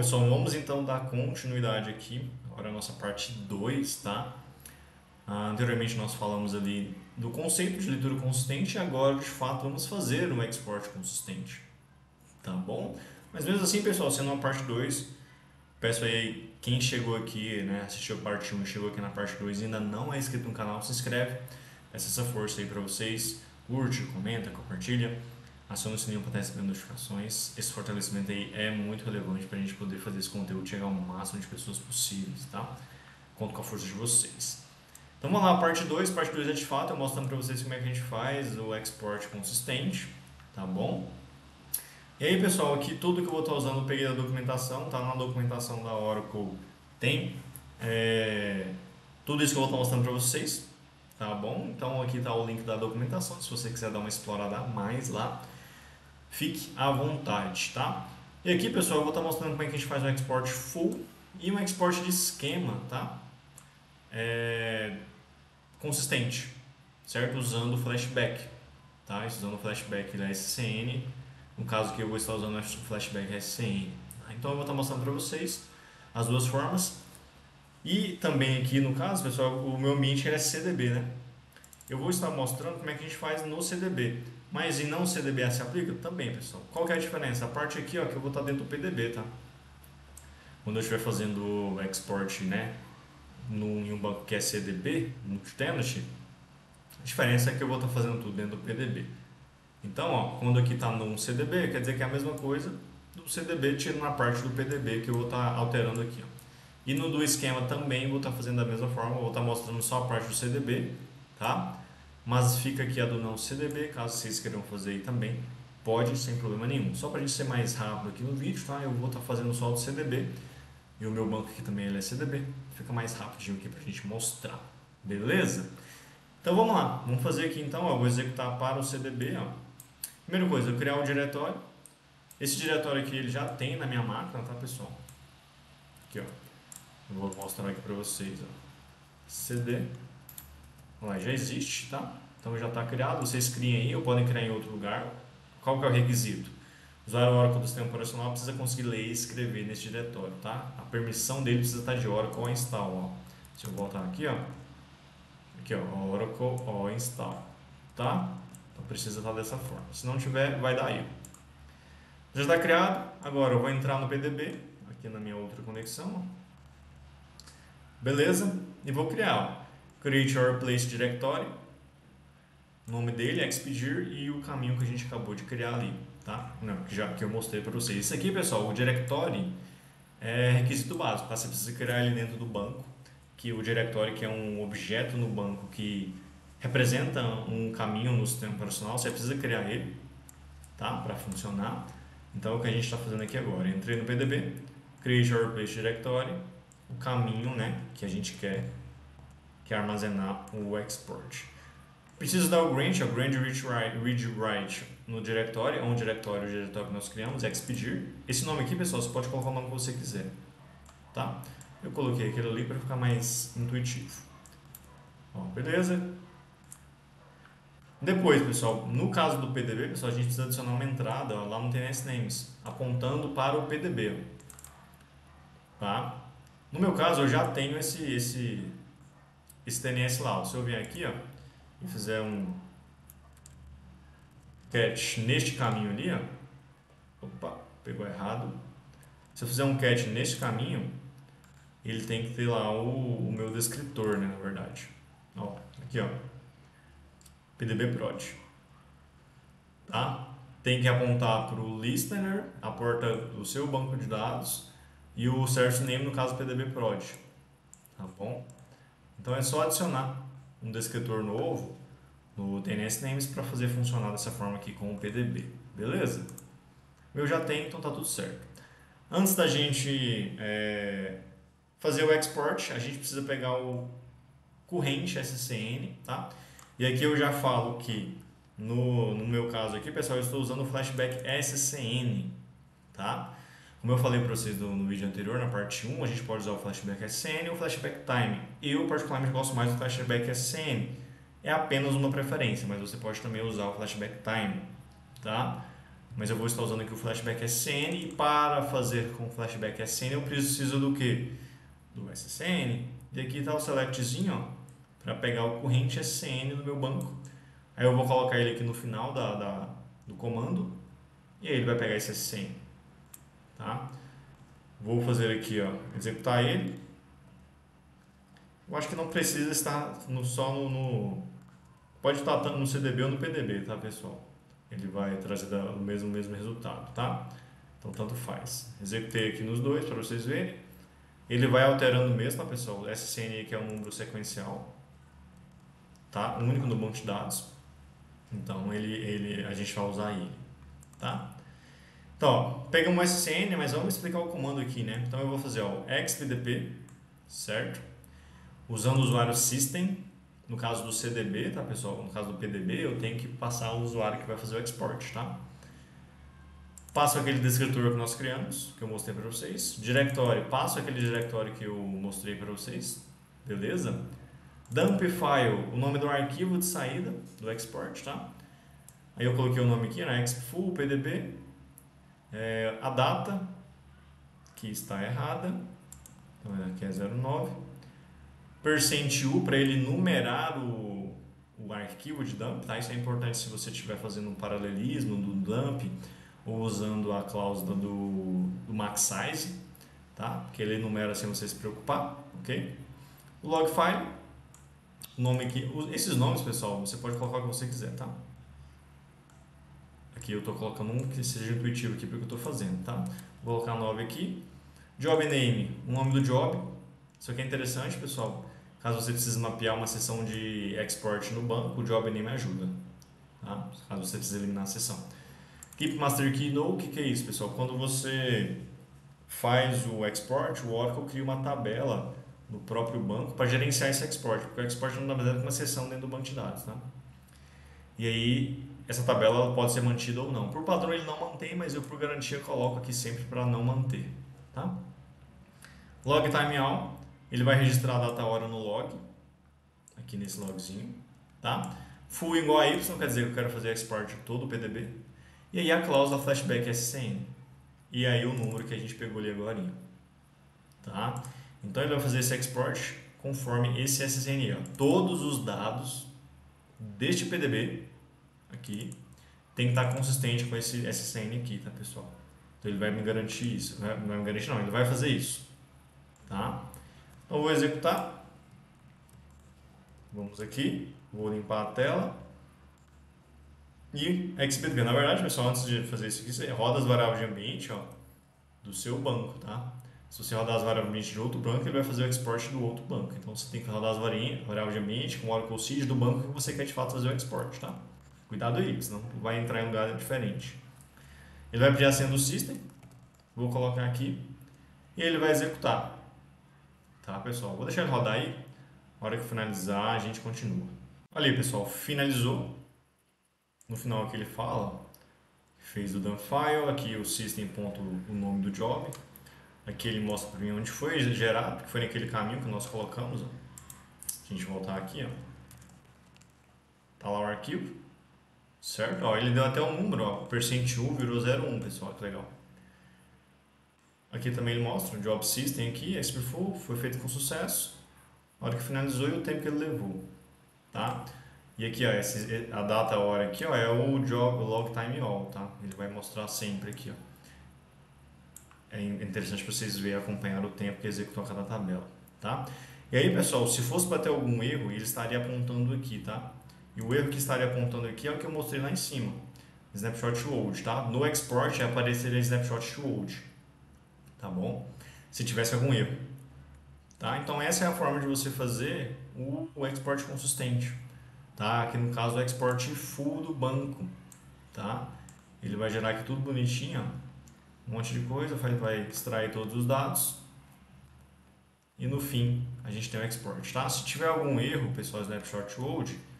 pessoal, vamos então dar continuidade aqui. Agora a nossa parte 2, tá? Anteriormente nós falamos ali do conceito de leitura consistente, e agora de fato vamos fazer um export consistente, tá bom? Mas mesmo assim, pessoal, sendo uma parte 2, peço aí quem chegou aqui, né, assistiu a parte 1 e chegou aqui na parte 2 e ainda não é inscrito no canal, se inscreve, peço essa força aí pra vocês, curte, comenta, compartilha, aciona o sininho para estar recebendo notificações. Esse fortalecimento aí é muito relevante para a gente poder fazer esse conteúdo chegar ao máximo de pessoas possíveis, tá? Conto com a força de vocês. Então vamos lá, parte 2. Parte 2 é de fato eu mostrando para vocês como é que a gente faz o export consistente, tá bom? E aí, pessoal, aqui tudo que eu vou estar usando eu peguei da documentação, tá? Na documentação da Oracle tem tudo isso que eu vou estar mostrando para vocês, tá bom? Então aqui está o link da documentação, se você quiser dar uma explorada a mais lá, fique à vontade, tá? E aqui, pessoal, eu vou estar mostrando como é que a gente faz um export full e um export de esquema, tá? Consistente, certo? Usando o flashback, tá? Usando o flashback da SCN, no caso que eu vou estar usando o flashback SCN. Então eu vou estar mostrando para vocês as duas formas. E também aqui, no caso, pessoal, o meu ambiente é CDB, né? Eu vou estar mostrando como é que a gente faz no CDB. Mas e não CDB se aplica? Também, pessoal. Qual que é a diferença? A parte aqui, ó, que eu vou estar dentro do PDB, tá? Quando eu estiver fazendo o export, né, em um banco que é CDB, multi-tenant, a diferença é que eu vou estar fazendo tudo dentro do PDB. Então, ó, quando aqui está num CDB, quer dizer que é a mesma coisa do CDB, tira uma parte do PDB que eu vou estar alterando aqui, ó. E no do esquema também vou estar fazendo da mesma forma, vou estar mostrando só a parte do CDB, tá? Mas fica aqui a do não CDB, caso vocês queiram fazer aí também, pode, sem problema nenhum. Só para a gente ser mais rápido aqui no vídeo, tá? Eu vou estar fazendo só o do CDB, e o meu banco aqui também ele é CDB, fica mais rapidinho aqui para a gente mostrar, beleza? Então vamos lá, vamos fazer aqui então, ó, vou executar para o CDB, ó. Primeira coisa, eu criar um diretório, esse diretório aqui ele já tem na minha máquina, tá, pessoal? Aqui, ó. Vou mostrar aqui para vocês, ó. CD, lá, já existe, tá? Então já está criado, vocês criem aí ou podem criar em outro lugar. Qual que é o requisito? O usuário Oracle do sistema operacional precisa conseguir ler e escrever nesse diretório, tá? A permissão dele precisa estar de Oracle install, ó. Se eu voltar aqui, ó. Aqui, ó, Oracle install, tá? Então precisa estar dessa forma. Se não tiver, vai dar erro. Já está criado, agora eu vou entrar no PDB, aqui na minha outra conexão, ó. Beleza? E vou criar, ó. Create or place directory. O nome dele é expdir e o caminho que a gente acabou de criar ali, tá? Não, já que eu mostrei para vocês. Isso aqui, pessoal, o directory é requisito básico, tá? Você precisa criar ele dentro do banco, que o directory que é um objeto no banco que representa um caminho no sistema operacional, você precisa criar ele, tá? Para funcionar. Então, o que a gente está fazendo aqui agora? Eu entrei no PDB, create or place directory. O caminho, né, que a gente quer armazenar o export. Preciso dar o grant, o grant read write no diretório, onde o diretório que nós criamos, expdir. Esse nome aqui, pessoal, você pode colocar o nome que você quiser, tá? Eu coloquei aquele ali para ficar mais intuitivo. Ó, beleza? Depois, pessoal, no caso do PDB, pessoal, a gente precisa adicionar uma entrada, ó, lá no TNS names, apontando para o PDB, ó. Tá? No meu caso, eu já tenho esse TNS lá. Se eu vier aqui, ó, e fizer um catch neste caminho ali, ó, opa, pegou errado. Se eu fizer um catch neste caminho, ele tem que ter lá o meu descritor, né, na verdade. Ó, aqui, ó, PDB prod, tá? Tem que apontar para o listener, a porta do seu banco de dados. E o service name, no caso, PDB prod, tá bom? Então é só adicionar um descritor novo no TNS names para fazer funcionar dessa forma aqui com o PDB, beleza? Eu já tenho, então tá tudo certo. Antes da gente fazer o export, a gente precisa pegar o corrente SCN, tá? E aqui eu já falo que, no meu caso aqui, pessoal, eu estou usando o flashback SCN, tá? Como eu falei para vocês no vídeo anterior, na parte 1, a gente pode usar o flashback SCN ou o flashback time. Eu, particularmente, gosto mais do flashback SCN. É apenas uma preferência, mas você pode também usar o flashback time, tá? mas eu vou estar usando aqui o flashback SCN, e para fazer com o flashback SCN eu preciso do que? Do SCN, e aqui está o selectzinho, ó, para pegar o corrente SCN do meu banco. Aí eu vou colocar ele aqui no final do comando, e aí ele vai pegar esse SCN, tá? Vou fazer aqui, ó, executar ele. Eu acho que não precisa estar pode estar tanto no CDB ou no PDB, tá, pessoal? Ele vai trazer o mesmo resultado, tá? Então, tanto faz. Executei aqui nos dois para vocês verem. Ele vai alterando mesmo, tá, pessoal? SCN que é um número sequencial, tá? Único no banco de dados. Então, a gente vai usar ele, tá? Então, ó, pega um SCN, mas vamos explicar o comando aqui, né? Então, eu vou fazer, ó, expdp, certo? Usando o usuário system, no caso do CDB, tá, pessoal? No caso do PDB, eu tenho que passar o usuário que vai fazer o export, tá? Passo aquele descritor que nós criamos, que eu mostrei para vocês. Directory, passo aquele directory que eu mostrei para vocês, beleza? Dump file, o nome do arquivo de saída do export, tá? Aí eu coloquei o nome aqui, né? Exful, PDB. A data, que está errada, então aqui é 09. %u para ele numerar o arquivo de dump, tá? Isso é importante se você estiver fazendo um paralelismo do dump ou usando a cláusula do max size, tá? Porque ele numera sem você se preocupar, ok? O logfile, o nome aqui, esses nomes, pessoal, você pode colocar o que você quiser, tá? Aqui eu estou colocando um que seja intuitivo aqui porque eu estou fazendo, tá? Vou colocar 9 aqui. Job name, o nome do job. Isso aqui é interessante, pessoal. Caso você precise mapear uma sessão de export no banco, o job name ajuda, tá? Caso você precise eliminar a sessão. Keep master key no, o que é isso, pessoal? Quando você faz o export, o Oracle cria uma tabela no próprio banco para gerenciar esse export, porque o export não dá mais nada com uma sessão dentro do banco de dados, tá? E aí, essa tabela pode ser mantida ou não. Por padrão ele não mantém, mas eu por garantia coloco aqui sempre para não manter, tá? Log time all. Ele vai registrar a data hora no log, aqui nesse logzinho, tá? Full igual a y, quer dizer que eu quero fazer export de todo o PDB. E aí a cláusula flashback SCN. E aí o número que a gente pegou ali agora, tá? Então ele vai fazer esse export conforme esse SCN, ó. Todos os dados deste PDB aqui tem que estar consistente com esse SCN aqui, tá, pessoal? Então ele vai me garantir isso, né? Não vai me garantir, não, ele vai fazer isso, tá? Então, eu vou executar, vamos aqui, vou limpar a tela e expdp. Na verdade, pessoal, antes de fazer isso aqui, você roda as variáveis de ambiente, ó, do seu banco, tá? Se você rodar as variáveis de ambiente de outro banco, ele vai fazer o export do outro banco. Então, você tem que rodar as variáveis de ambiente com o Oracle seed do banco que você quer, de fato, fazer o export, tá? Cuidado aí, senão vai entrar em um lugar diferente. Ele vai pedir a senha do system, vou colocar aqui e ele vai executar. Tá, pessoal? Vou deixar ele rodar aí. Na hora que finalizar, a gente continua. Olha aí, pessoal. Finalizou. No final aqui ele fala. Fez o dump file. Aqui o system ponto o nome do job. Aqui ele mostra para mim onde foi gerado. Que foi naquele caminho que nós colocamos. Ó. Se a gente voltar aqui, ó. Tá lá o arquivo. Certo? Ó, ele deu até um número. Ó. O %u virou 01, pessoal. Que legal. Aqui também ele mostra o job system aqui, expful, foi feito com sucesso. A hora que finalizou e o tempo que ele levou, tá? E aqui, ó, a data, a hora aqui, ó, é o job log time all, tá? Ele vai mostrar sempre aqui, ó. É interessante para vocês verem, acompanhar o tempo que executou cada tabela, tá? E aí, pessoal, se fosse para ter algum erro, ele estaria apontando aqui, tá? E o erro que estaria apontando aqui é o que eu mostrei lá em cima. Snapshot to old, tá? No export apareceria snapshot to old. Tá bom? Se tivesse algum erro. Tá? Então essa é a forma de você fazer o export consistente. Tá? Aqui no caso o export full do banco. Tá? Ele vai gerar aqui tudo bonitinho. Ó. Um monte de coisa. Vai extrair todos os dados. E no fim a gente tem o export. Tá? Se tiver algum erro, pessoal, snapshot old,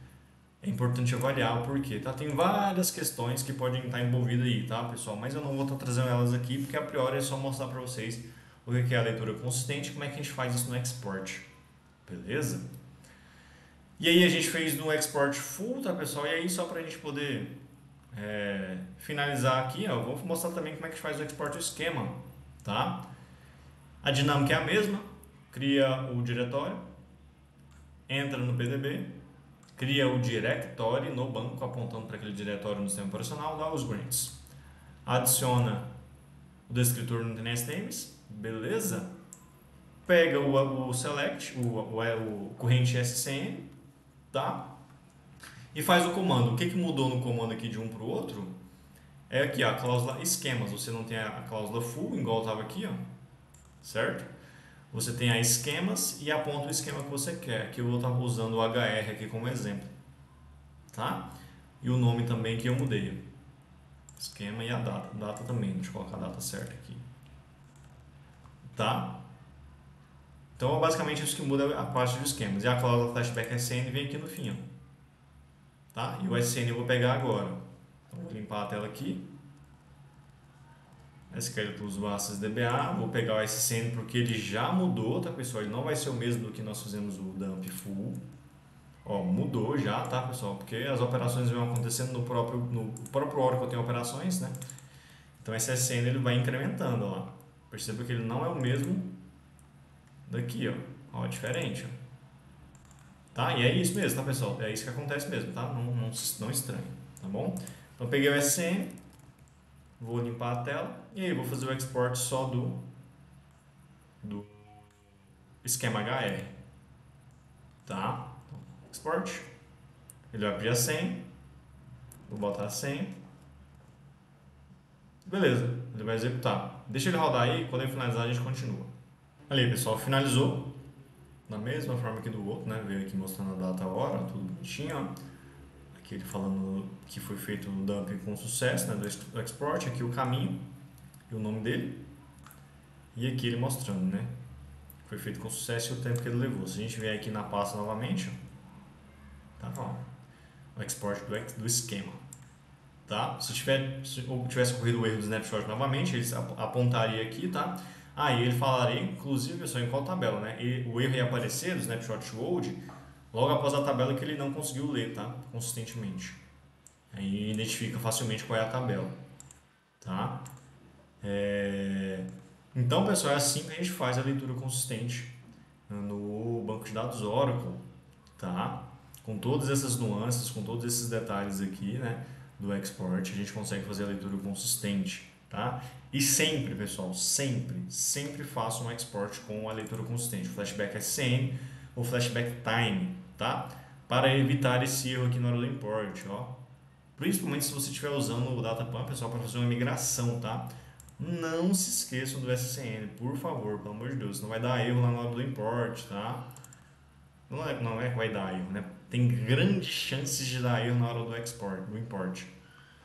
é importante avaliar o porquê, tá? Tem várias questões que podem estar envolvidas aí, tá, pessoal? Mas eu não vou estar trazendo elas aqui, porque a priori é só mostrar para vocês o que é a leitura consistente e como é que a gente faz isso no export, beleza? E aí a gente fez no export full, tá, pessoal? E aí só para a gente poder finalizar aqui, ó, eu vou mostrar também como é que faz o export do esquema, tá? A dinâmica é a mesma, cria o diretório, entra no PDB, cria o directory no banco, apontando para aquele diretório no sistema operacional, dá os grants, adiciona o descritor no TNS Names, beleza? Pega o select, o corrente SCN, tá? E faz o comando. O que mudou no comando aqui de um para o outro é aqui, ó, a cláusula esquemas. Você não tem a cláusula full, igual estava aqui, ó, certo? Você tem a esquemas e aponta o esquema que você quer. Aqui eu vou estar usando o HR aqui como exemplo, tá? E o nome também que eu mudei, esquema, e a data, também. Deixa eu colocar a data certa aqui, tá? Então é basicamente isso que muda a parte dos esquemas. E a cláusula flashback SCN vem aqui no fim, ó. Tá? E o SCN eu vou pegar agora. Então, vou limpar a tela aqui. SQL Plus Bases DBA. Vou pegar o SCN porque ele já mudou, tá, pessoal? Ele não vai ser o mesmo do que nós fizemos o dump full. Ó, mudou já, tá, pessoal? Porque as operações vão acontecendo no próprio, Oracle tem operações, né? Então esse SCN ele vai incrementando, ó. Perceba que ele não é o mesmo daqui, ó. Ó, diferente, ó. Tá? E é isso mesmo, tá, pessoal? É isso que acontece mesmo, tá? Não estranhe, tá bom? Então eu peguei o SCN, vou limpar a tela e aí vou fazer o export só do esquema HR, tá? Export, ele vai pedir a senha, vou botar a senha, beleza, ele vai executar. Deixa ele rodar aí, quando ele finalizar a gente continua. Ali, pessoal, finalizou. Da mesma forma que do outro, né? Veio aqui mostrando a data, a hora, tudo bonitinho, ó. Aqui ele falando que foi feito o dump com sucesso, né? Do export, aqui o caminho e o nome dele. E aqui ele mostrando, né? Foi feito com sucesso e o tempo que ele levou. Se a gente vier aqui na pasta novamente, ó, tá, ó, o export do esquema, tá? Se tivesse ocorrido o erro do snapshot novamente, ele apontaria aqui, tá? Aí ele falaria, inclusive, pessoal, em qual tabela, né? E o erro ia aparecer do snapshot old logo após a tabela que ele não conseguiu ler, tá? Consistentemente. Aí identifica facilmente qual é a tabela, tá? Então, pessoal, é assim que a gente faz a leitura consistente no banco de dados Oracle, tá? Com todas essas nuances, com todos esses detalhes aqui, né? Do export, a gente consegue fazer a leitura consistente, tá? E sempre, pessoal, sempre faço um export com a leitura consistente, o flashback SCN ou flashback time, tá? Para evitar esse erro aqui na hora do import, ó. Principalmente se você estiver usando o data pump, pessoal, para fazer uma migração, tá? Não se esqueçam do SCN, por favor, pelo amor de Deus, não vai dar erro lá na hora do import, tá? Não é que vai dar erro, né? Tem grandes chances de dar erro na hora do export, do import, tá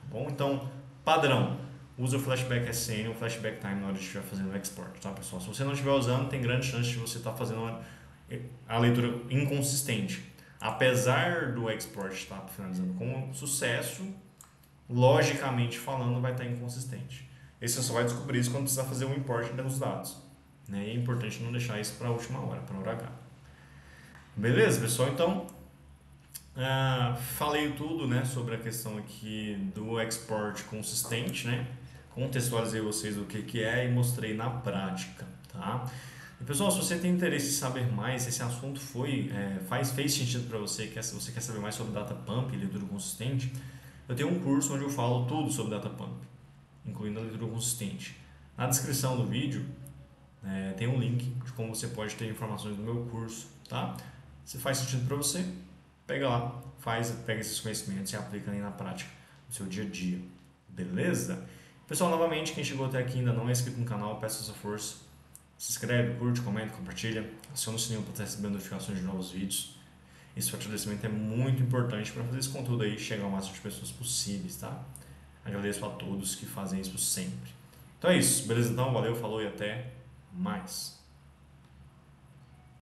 bom? Então, padrão, usa o flashback SCN ou flashback time na hora de estiver fazendo o export, tá, pessoal? Se você não estiver usando, tem grande chance de você estar fazendo a leitura inconsistente. Apesar do export estar finalizando com sucesso, logicamente falando, vai estar inconsistente. E você só vai descobrir isso quando precisar fazer o import dos dados, né? E é importante não deixar isso para a última hora, para a hora H. Beleza, pessoal? Então, falei tudo, né, sobre a questão aqui do export consistente, né? Contextualizei vocês o que é e mostrei na prática, tá? E, pessoal, se você tem interesse em saber mais, esse assunto fez sentido para você, que se você quer saber mais sobre data pump e leitura consistente, eu tenho um curso onde eu falo tudo sobre data pump, incluindo a leitura consistente. Na descrição do vídeo tem um link de como você pode ter informações do meu curso, tá? Se faz sentido para você, pega lá, pega esses conhecimentos e aplica aí na prática no seu dia a dia, beleza? Pessoal, novamente, quem chegou até aqui ainda não é inscrito no canal, peço essa força. Se inscreve, curte, comenta, compartilha, aciona o sininho para receber notificações de novos vídeos. Esse agradecimento é muito importante para fazer esse conteúdo aí chegar ao máximo de pessoas possíveis, tá? Agradeço a todos que fazem isso sempre. Então é isso, beleza? Então, valeu, falou e até mais.